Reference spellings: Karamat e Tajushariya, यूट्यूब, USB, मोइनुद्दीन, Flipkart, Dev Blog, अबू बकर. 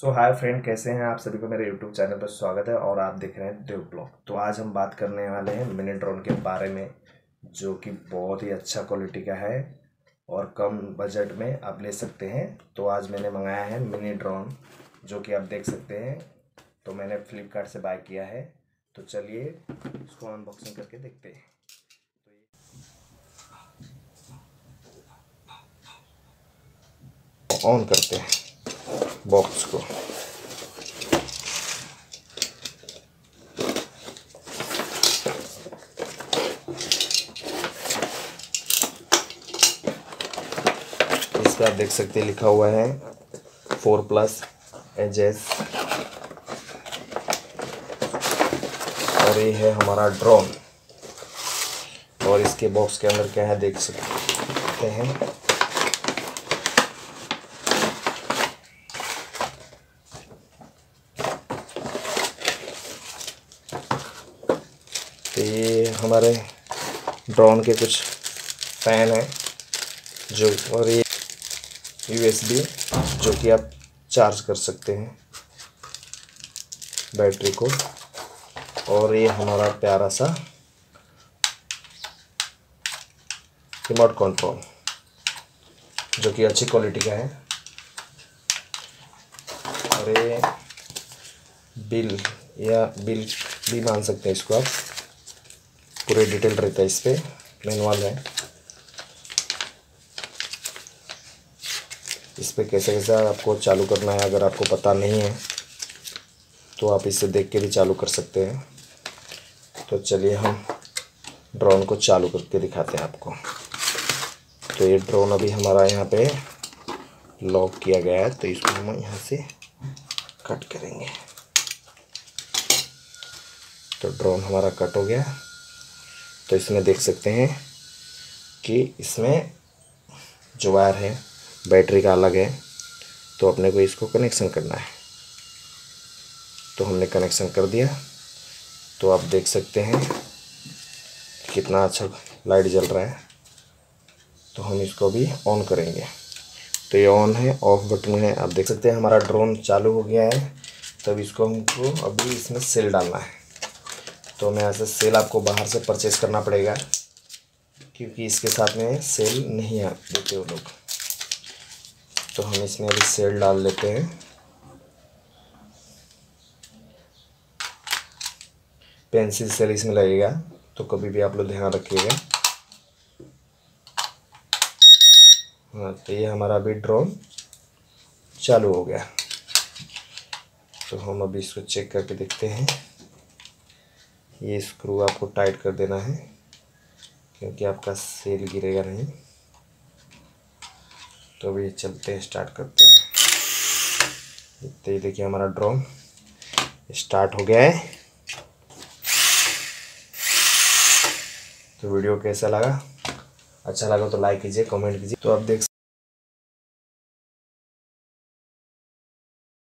सो hi friend, कैसे हैं आप सभी को। मेरे यूट्यूब चैनल पर स्वागत है और आप देख रहे हैं देव ब्लॉग। तो आज हम बात करने वाले हैं मिनी ड्रोन के बारे में, जो कि बहुत ही अच्छा क्वालिटी का है और कम बजट में आप ले सकते हैं। तो आज मैंने मंगाया है मिनी ड्रोन, जो कि आप देख सकते हैं। तो मैंने फ्लिपकार्ट से बाय किया है। तो चलिए इसको अनबॉक्सिंग करके देखते हैं। ऑन करते हैं बॉक्स को। इसका आप देख सकते हैं लिखा हुआ है 4+ एजेस, और ये है हमारा ड्रोन। और इसके बॉक्स के अंदर क्या है देख सकते हैं। ये हमारे ड्रोन के कुछ फैन हैं जो, और ये USB जो कि आप चार्ज कर सकते हैं बैटरी को। और ये हमारा प्यारा सा रिमोट कंट्रोल जो कि अच्छी क्वालिटी का है। और ये बिल भी मान सकते हैं इसको आप। पूरे डिटेल रहता है इस पर, मैनुअल है इस पर कैसे कैसे आपको चालू करना है। अगर आपको पता नहीं है तो आप इसे देख के भी चालू कर सकते हैं। तो चलिए हम ड्रोन को चालू करके दिखाते हैं आपको। तो ये ड्रोन अभी हमारा यहाँ पे लॉक किया गया है, तो इसको हम यहाँ से कट करेंगे। तो ड्रोन हमारा कट हो गया। तो इसमें देख सकते हैं कि इसमें जो वायर है बैटरी का अलग है, तो अपने को इसको कनेक्शन करना है। तो हमने कनेक्शन कर दिया। तो आप देख सकते हैं कितना अच्छा लाइट जल रहा है। तो हम इसको भी ऑन करेंगे। तो ये ऑन है, ऑफ बटन है। आप देख सकते हैं हमारा ड्रोन चालू हो गया है। तब इसको हमको अभी इसमें सेल डालना है। तो हमें ऐसे सेल आपको बाहर से परचेज़ करना पड़ेगा, क्योंकि इसके साथ में सेल नहीं देते वो लोग। तो हम इसमें अभी सेल डाल लेते हैं। पेंसिल सेल इसमें लगेगा, तो कभी भी आप लोग ध्यान रखिएगा। हाँ, तो ये हमारा अभी ड्रोन चालू हो गया। तो हम अभी इसको चेक करके देखते हैं। ये स्क्रू आपको टाइट कर देना है, क्योंकि आपका सेल गिरेगा नहीं। तो अभी चलते हैं, स्टार्ट करते हैं। तो ये देखिए हमारा ड्रोन स्टार्ट हो गया है। तो वीडियो कैसा लगा? अच्छा लगा तो लाइक कीजिए, कमेंट कीजिए। तो आप देख